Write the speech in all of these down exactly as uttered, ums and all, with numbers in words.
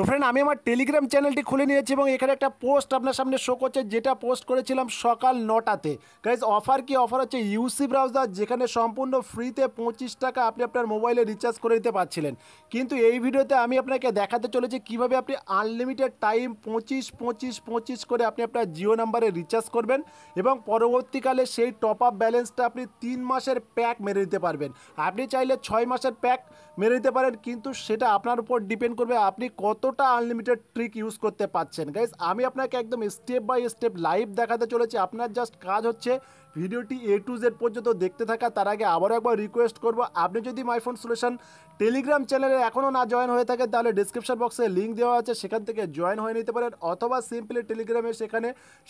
तो फ्रेंड आमी आमार टेलिग्राम चैनल खुले निয়েছি এবং এখানে একটা পোস্ট আপনার সামনে শো করছে যেটা পোস্ট করেছিলাম সকাল নটাতে। गाइज অফার কি অফার হচ্ছে ইউসি ব্রাউজার যেখানে সম্পূর্ণ ফ্রিতে পঁচিশ টাকা আপনি আপনার মোবাইলে রিচার্জ করে নিতে পারছিলেন। কিন্তু এই ভিডিওতে আমি আপনাকে দেখাতে চলেছি কিভাবে আপনি আনলিমিটেড টাইম পঁচিশ পঁচিশ পঁচিশ করে আপনি আপনার জিও নাম্বারে রিচার্জ করবেন এবং পরবর্তীকালে সেই টপ আপ ব্যালেন্সটা আপনি তিন মাসের প্যাক মেরে নিতে পারবেন। আপনি চাইলে ছয় মাসের প্যাক মেরে নিতে পারেন, কিন্তু সেটা আপনার উপর ডিপেন্ড করবে আপনি কতটা আনলিমিটেড ট্রিক ইউজ করতে পারছেন। গাইজ আমি আপনাকে একদম স্টেপ বাই স্টেপ লাইভ দেখাতে চলেছি, আপনার জাস্ট কাজ হচ্ছে ভিডিওটি এ টু জেড পর্যন্ত দেখতে থাকা। তার আগে আবারও একবার রিকোয়েস্ট করবো, আপনি যদি মাই ফোন সলিউশন টেলিগ্রাম চ্যানেলে এখনও না জয়েন হয়ে থাকেন তাহলে ডিসক্রিপশন বক্সে লিঙ্ক দেওয়া আছে, সেখান থেকে জয়েন হয়ে নিতে পারেন অথবা সিম্পলি টেলিগ্রামে সেখানে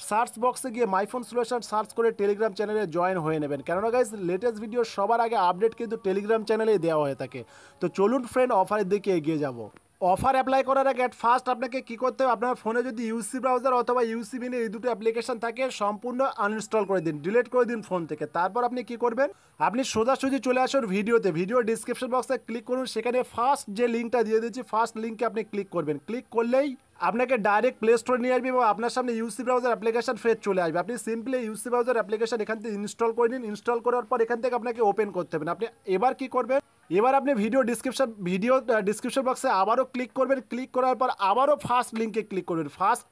সার্চ বক্সে গিয়ে মাই ফোন সলিউশন সার্চ করে টেলিগ্রাম চ্যানেলে জয়েন হয়ে নেবেন। কেননা গাইজ লেটেস্ট ভিডিও সবার আগে আপডেট কিন্তু টেলিগ্রাম চ্যানেলেই দেওয়া হয়ে থাকে। তো চলুন ফ্রেন্ড অফারের দিকে এগিয়ে যাবো। অফার অ্যাপ্লাই করার আগে অ্যাট ফার্স্ট আপনাকে কী করতে হবে, আপনার ফোনে যদি ইউসি ব্রাউজার অথবা ইউসি মিনি এই দুটো অ্যাপ্লিকেশন থাকে সম্পূর্ণ আনইনস্টল করে দিন, ডিলিট করে দিন ফোন থেকে। তারপর আপনি কি করবেন, আপনি সোজাসুজি চলে আসুন ভিডিওতে, ভিডিও ডিসক্রিপশন বক্সে ক্লিক করুন, সেখানে ফার্স্ট যে লিঙ্কটা দিয়ে দিচ্ছি ফার্স্ট লিঙ্কে আপনি ক্লিক করবেন। ক্লিক করলেই আপনাকে ডাইরেক্ট প্লে স্টোর নিয়ে আসবে এবং আপনার সামনে ইউসি ব্রাউজার অ্যাপ্লিকেশন ফের চলে আসবে। আপনি সিম্পলি ইউসি ব্রাউজার অ্যাপ্লিকেশন এখান থেকে ইনস্টল করে নিন, ইনস্টল করার পর এখান থেকে আপনাকে ওপেন করতে হবে। আপনি এবার কী করবেন, এবার আপনি ভিডিও ডিসক্রিপশন ভিডিও ডিসক্রিপশন বক্সে আবারও ক্লিক করবেন, ক্লিক করার পর আবারও ফার্স্ট লিঙ্কে ক্লিক করবেন। ফার্স্ট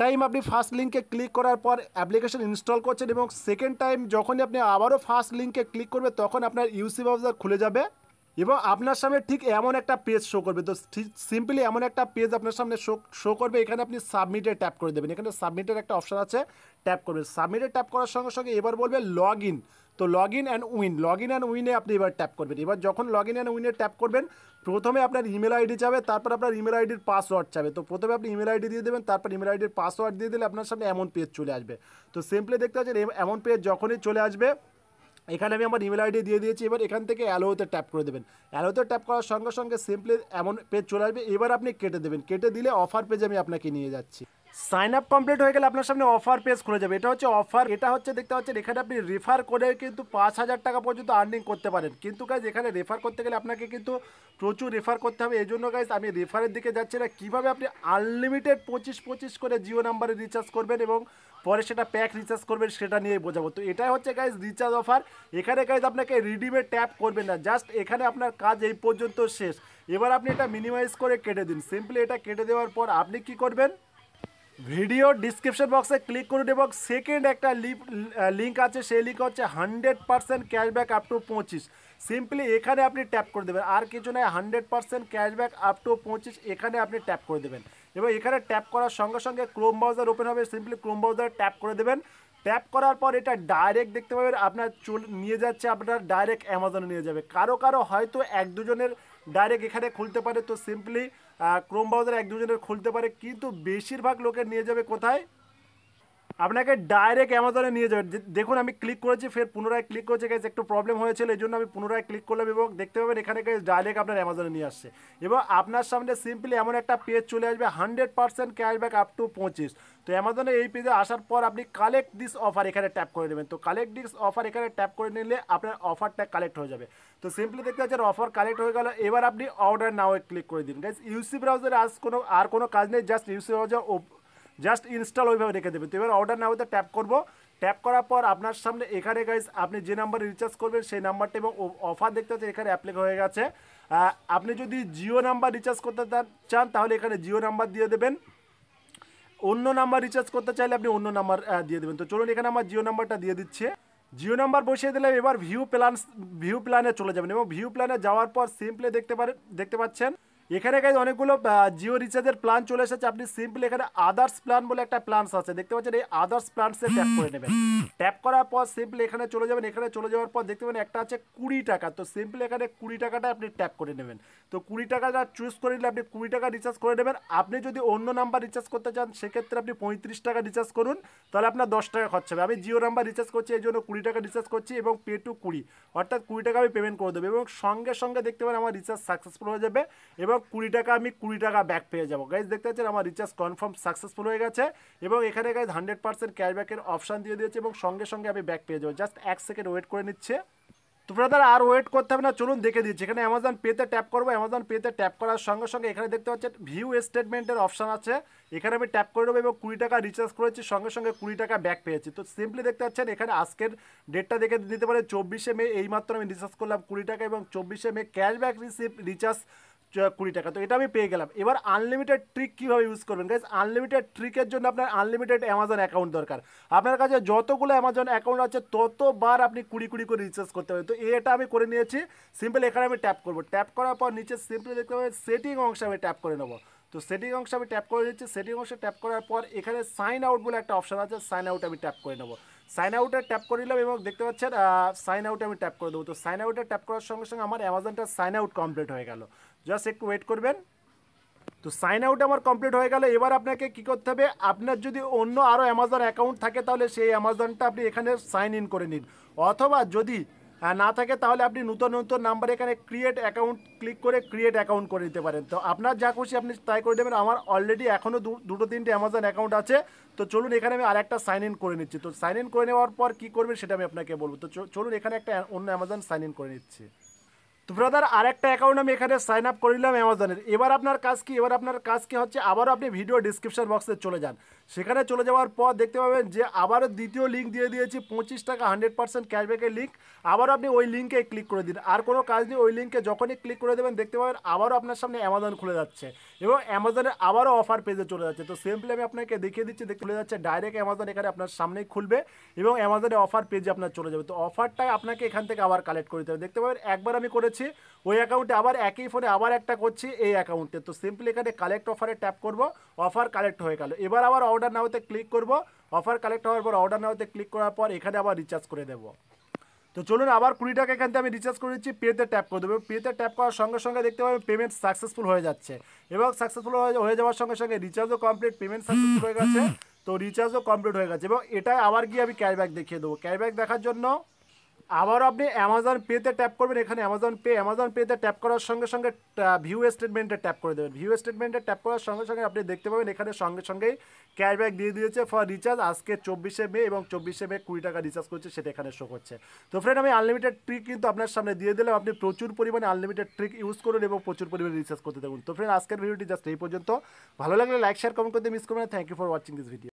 টাইম আপনি ফার্স্ট লিঙ্কে ক্লিক করার পর অ্যাপ্লিকেশন ইনস্টল করছেন এবং সেকেন্ড টাইম যখনই আপনি আবারও ফার্স্ট লিঙ্কে ক্লিক করবেন তখন আপনার ইউসি ব্রাউজার খুলে যাবে এবং আপনার সামনে ঠিক এমন একটা পেজ শো করবে। তো সিম্পলি এমন একটা পেজ আপনার সামনে শো শো করবে, এখানে আপনি সাবমিটে ট্যাপ করে দেবেন। এখানে সাবমিটের একটা অপশান আছে, ট্যাপ করবেন। সাবমিটে ট্যাপ করার সঙ্গে সঙ্গে এবার বলবে লগ ইন, তো log in and win log in and উইনে আপনি এবার ট্যাপ করবেন। এবার যখন লগ ইন অ্যান্ড উইনে ট্যাপ করবেন প্রথমে আপনার ইমেল আইডি যাবে, তারপর আপনার ইমেল আইডির পাসওয়ার্ড যাবে। তো প্রথমে আপনি ইমেল আইডি দিয়ে দেবেন, তারপর ইমেল আইডির পাসওয়ার্ড দিয়ে দিলে আপনার সামনে এমন পেজ চলে আসবে। তো সিম্পলি দেখতে পাচ্ছেন এমন পেজ যখনই চলে আসবে, এখানে আমি আমার ইমেল আইডি দিয়ে দিয়েছি। এবার এখান থেকে অ্যালোতে ট্যাপ করে দেবেন, অ্যালোতে ট্যাপ করার সঙ্গে সঙ্গে সিম্পলি এমন পেজ চলে আসবে। এবার আপনি কেটে দেবেন, কেটে দিলে অফার পেজে আমি আপনাকে নিয়ে যাচ্ছি। সাইন আপ কমপ্লিট হয়ে গেলে আপনার সামনে অফার পেজ খুলে যাবে। এটা হচ্ছে অফার, এটা হচ্ছে দেখতে পাচ্ছেন এখানে আপনি রেফার করে কিন্তু পাঁচ হাজার টাকা পর্যন্ত আর্নিং করতে পারেন। কিন্তু গাইজ এখানে রেফার করতে গেলে আপনাকে কিন্তু প্রচুর রেফার করতে হবে, এই জন্য গাইজ আমি রেফারের দিকে যাচ্ছি না। কীভাবে আপনি আনলিমিটেড পঁচিশ পঁচিশ করে জিও নাম্বারে রিচার্জ করবেন এবং পরে সেটা প্যাক রিচার্জ করবেন সেটা নিয়েই বোঝাবো। তো এটাই হচ্ছে গাইজ রিচার্জ অফার। এখানে গাইজ আপনাকে রিডিমে ট্যাপ করবেন না, জাস্ট এখানে আপনার কাজ এই পর্যন্ত শেষ। এবার আপনি এটা মিনিমাইজ করে কেটে দিন। সিম্পলি এটা কেটে দেওয়ার পর আপনি কি করবেন, ভিডিও ডিসক্রিপশন বক্সে ক্লিক করুন এবং সেকেন্ড একটা লিঙ্ক আছে, সেই লিঙ্ক হচ্ছে hundred percent cashback up to পঁচিশ। সিম্পলি এখানে আপনি ট্যাপ করে দেবেন, আর কিছু নয়, hundred percent cashback up to পঁচিশ এখানে আপনি ট্যাপ করে দেবেন। এবং এখানে ট্যাপ করার সঙ্গে সঙ্গে ক্রোম ব্রাউজার ওপেন হবে, সিম্পলি ক্রোম ব্রাউজারে ট্যাপ করে দেবেন। ট্যাপ করার পর এটা ডাইরেক্ট দেখতে পাবেন আপনার চল নিয়ে যাচ্ছে, আপনার ডাইরেক্ট অ্যামাজনে নিয়ে যাবে। কারো কারো হয়তো এক দুজনের ডাইরেক্ট এখানে খুলতে পারে, তো সিম্পলি ক্রোম ব্রাউজার এক দুজনের খুলতে পারে, কিন্তু বেশিরভাগ লোকের নিয়ে যাবে কোথায়, আপনাকে ডাইরেক্ট অ্যামাজনে নিয়ে যাবে। দেখুন আমি ক্লিক করেছি, ফের পুনরায় ক্লিক করেছি, গাইজ একটু প্রবলেম হয়েছিল এই জন্য আমি পুনরায় ক্লিক করলাম এবং দেখতে পাবেন এখানে গাইজ ডাইরেক্ট আপনার অ্যামাজনে নিয়ে আসছে। এবং আপনার সামনে সিম্পলি এমন একটা পেজ চলে আসবে, hundred percent cashback up to পঁচিশ। তো অ্যামাজনে এই পেজে আসার পর আপনি কালেক্ট দিস অফার এখানে ট্যাপ করে নেবেন। তো কালেক্ট দিস অফার এখানে ট্যাপ করে নিলে আপনার অফারটা কালেক্ট হয়ে যাবে। তো সিম্পলি দেখতে পাচ্ছেন অফার কালেক্ট হয়ে গেল। এবার আপনি অর্ডার নাও ক্লিক করে দিন। গাইজ ইউসি ব্রাউজারে আজ কোনো আর কোনো কাজ নেই, just UC browser just install ওইভাবে রেখে দেবেন। তো এবার অর্ডার নাও ট্যাপ করব, ট্যাপ করার পর আপনার সামনে এখানে গাইজ আপনি যে নাম্বারে রিচার্জ করবেন সেই নাম্বারটা এবং অফার দেখতে পাচ্ছেন এখানে অ্যাপ্লাই হয়ে গেছে। আপনি যদি জিও নাম্বার রিচার্জ করতে চান তাহলে এখানে জিও নাম্বার দিয়ে দেবেন, অন্য নাম্বার রিচার্জ করতে চাইলে আপনি অন্য নাম্বার দিয়ে দেবেন। তো চলুন এখানে আমার জিও নাম্বারটা দিয়ে দিচ্ছে, জিও নাম্বার বসিয়ে দিলাম। এবার ভিউ প্ল্যান ভিউ প্ল্যানে চলে যাবেন এবং ভিউ প্ল্যানে যাওয়ার পর সিম্পলি দেখতে পারেন দেখতে পাচ্ছেন এখানে গাইজ অনেকগুলো জিও রিচার্জের প্ল্যান চলে এসেছে। আপনি সিম্পলি এখানে আদার্স প্ল্যান বলে একটা প্ল্যানস আছে, দেখতে পাচ্ছেন এই আদার্স প্ল্যানসে ট্যাপ করে নেবেন। ট্যাপ করার পর সিম্পলি এখানে চলে যাবেন, এখানে চলে যাওয়ার পর দেখতে পাবেন একটা আছে কুড়ি টাকা। তো সিম্পলি এখানে কুড়ি টাকাটা আপনি ট্যাপ করে নেবেন। তো কুড়ি টাকাটা চুজ করে নিলে আপনি কুড়ি টাকা রিচার্জ করে নেবেন। আপনি যদি অন্য নাম্বার রিচার্জ করতে চান সেক্ষেত্রে আপনি পঁয়ত্রিশ টাকা রিচার্জ করুন, তাহলে আপনার দশ টাকা খরচ হবে। আমি জিও নাম্বার রিচার্জ করছি এই জন্য কুড়ি টাকা রিচার্জ করছি এবং পে টু কুড়ি, অর্থাৎ কুড়ি টাকা আমি পেমেন্ট করে দেবো এবং সঙ্গে সঙ্গে দেখতে পাবেন আমার রিচার্জ সাকসেসফুল হয়ে যাবে এবং কুড়ি টাকা আমি কুড়ি টাকা ব্যাক পেয়ে যাবো। গাইজ দেখতে পাচ্ছেন আমার রিচার্জ কনফার্ম সাকসেসফুল হয়ে গেছে এবং এখানে গাইজ হান্ড্রেড পার্সেন্ট ক্যাশব্যাকের অপশান দিয়ে দিয়েছে এবং সঙ্গে সঙ্গে আমি ব্যাক পেয়ে যাবো। জাস্ট এক সেকেন্ড ওয়েট করে নিচ্ছে। তো ব্রাদার আর ওয়েট করতে হবে না, চলুন দেখে দিচ্ছি। এখানে অ্যামাজন পেতে ট্যাপ করবো, অ্যামাজন পেতে ট্যাপ করার সঙ্গে সঙ্গে এখানে দেখতে পাচ্ছেন ভিউ স্টেটমেন্টের অপশান আছে, এখানে আমি ট্যাপ করে দেবো এবং কুড়ি টাকা রিচার্জ করেছি, সঙ্গে সঙ্গে কুড়ি টাকা ব্যাক পেয়েছি। তো সিম্পলি দেখতে পাচ্ছেন এখানে আজকের ডেটটা দেখে দিতে পারে চব্বিশে মে, এইমাত্র আমি রিচার্জ করলাম কুড়ি টাকা এবং চব্বিশে মে ক্যাশব্যাক রিসিভ রিচার্জ কুড়ি টাকা, তো এটা আমি পেয়ে গেলাম। এবার আনলিমিটেড ট্রিক কীভাবে ইউজ করবেন গাইজ, আনলিমিটেড ট্রিকের জন্য আপনার আনলিমিটেড অ্যামাজন অ্যাকাউন্ট দরকার। আপনার কাছে যতগুলো অ্যামাজন অ্যাকাউন্ট আছে ততবার আপনি কুড়ি কুড়ি করে রিচার্জ করতে পারেন। তো এটা আমি করে নিয়েছি, সিম্পল এখানে আমি ট্যাপ করব, ট্যাপ করার পর নিচে সিম্পলি দেখতে পাবেন সেটিং অংশে আমি ট্যাপ করে নেব। তো সেটিং অংশে আমি ট্যাপ করে নিচ্ছি, সেটিং অংশে ট্যাপ করার পর এখানে সাইন আউট বলে একটা অপশান আছে, সাইন আউট আমি ট্যাপ করে নেব। সাইন আউটে ট্যাপ করে নিলাম এবং দেখতে পাচ্ছেন সাইন আউটে আমি ট্যাপ করে দেবো। তো সাইন আউটে ট্যাপ করার সঙ্গে সঙ্গে আমার অ্যামাজনটা সাইন আউট কমপ্লিট হয়ে গেল, জাস্ট একটু ওয়েট করবেন। তো সাইন আউট আমার কমপ্লিট হয়ে গেল। এবার আপনাকে কী করতে হবে, আপনার যদি অন্য আরও অ্যামাজন অ্যাকাউন্ট থাকে তাহলে সেই অ্যামাজনটা আপনি এখানে সাইন ইন করে নিন, অথবা যদি না থাকে তাহলে আপনি নতুন নতুন নাম্বারে এখানে ক্রিয়েট অ্যাকাউন্ট ক্লিক করে ক্রিয়েট অ্যাকাউন্ট করে নিতে পারেন। তো আপনার যা খুশি আপনি তাই করে দেবেন। আমার অলরেডি এখনও দুটো তিনটে অ্যামাজন অ্যাকাউন্ট আছে, তো চলুন এখানে আমি আরেকটা সাইন ইন করে নিচ্ছি। তো সাইন ইন করে নেওয়ার পর কী করবেন সেটা আমি আপনাকে বলবো। তো চলুন এখানে একটা অন্য অ্যামাজন সাইন ইন করে নিচ্ছি। তো ব্রাদার আরেকটা অ্যাকাউন্ট আমি এখানে সাইন আপ করে নিলাম অ্যামাজনের। এবার আপনার কাজ কি, এবার আপনার কাজ কি হচ্ছে, আবারও আপনি ভিডিও ডিসক্রিপশন বক্সে চলে যান। সেখানে চলে যাওয়ার পর দেখতে পাবেন যে আবারও দ্বিতীয় লিঙ্ক দিয়ে দিয়েছি, পঁচিশ টাকা হান্ড্রেড পার্সেন্ট ক্যাশব্যাকের লিঙ্ক। আবারও আপনি ওই লিঙ্কে ক্লিক করে দিন, আর কোনো কাজ নেই। ওই লিঙ্কে যখনই ক্লিক করে দেবেন দেখতে পাবেন আবারও আপনার সামনে অ্যামাজন খুলে যাচ্ছে এবং অ্যামাজনের আবারও অফার পেজে চলে যাচ্ছে। তো সিম্পলি আমি আপনাকে দেখিয়ে দিচ্ছি, দেখতে চলে যাচ্ছে ডাইরেক্ট অ্যামাজন, এখানে আপনার সামনেই খুলবে এবং অ্যামাজনের অফার পেজে আপনার চলে যাবে। তো অফারটাই আপনাকে এখান থেকে আবার কালেক্ট করে দিতে হবে। দেখতে পাবেন একবার আমি করেছি ওই অ্যাকাউন্টে, আবার একই ফোনে আবার একটা করছি এই অ্যাকাউন্টে। তো সিম্পলি এখানে কালেক্ট অফারে ট্যাপ করব, অফার কালেক্ট হয়ে গেল। এবার আবার অর্ডার নাওতে ক্লিক করব, অফার কালেক্ট হওয়ার পর অর্ডার নাওতে ক্লিক করার পর এখানে আবার রিচার্জ করে দেব। তো চলুন আবার কুড়ি টাকা এখান থেকে আমি রিচার্জ করে দিচ্ছি, পেতে ট্যাপ করে দেবো। পেতে ট্যাপ করার সঙ্গে সঙ্গে দেখতে পাবেন পেমেন্ট সাকসেসফুল হয়ে যাচ্ছে এবং সাকসেসফুল হয়ে যাওয়ার সঙ্গে সঙ্গে রিচার্জও কমপ্লিট, পেমেন্ট সাকসেসফুল হয়ে গেছে। তো রিচার্জও কমপ্লিট হয়ে গেছে এবং এটাই আবার গিয়ে আমি ক্যাশব্যাক দেখিয়ে দেবো। ক্যাশব্যাক দেখার জন্য আবারও আপনি অ্যামাজন পেতে ট্যাপ করবেন। এখানে অ্যামাজন পে, অ্যামাজন পেতে ট্যাপ করার সঙ্গে সঙ্গে ভিউ স্টেটমেন্টে ট্যাপ করে দেবেন। ভিউ স্টেটমেন্টে ট্যাপ করার সঙ্গে সঙ্গে আপনি দেখতে পাবেন এখানে সঙ্গে সঙ্গেই ক্যাশব্যাক দিয়ে দিয়েছে ফর রিচার্জ আজকে চব্বিশে মে এবং চব্বিশে মে কুড়ি টাকা রিচার্জ করছে, সেটা এখানে শো করছে। তো ফ্রেন্ড আমি আনলিমিটেড ট্রিক কিন্তু আপনার সামনে দিয়ে দিলাম, আপনি প্রচুর পরিমাণে আনলিমিটেড ট্রিক ইউজ করুন এবং প্রচুর পরিমাণে রিচার্জ করতে থাকুন। তো ফ্রেন্ড আজকের ভিডিওটি জাস্ট এই পর্যন্ত, ভালো লাগলে লাইক শেয়ার কমেন্ট করতে মিস করবেন। Thank you for watching this video.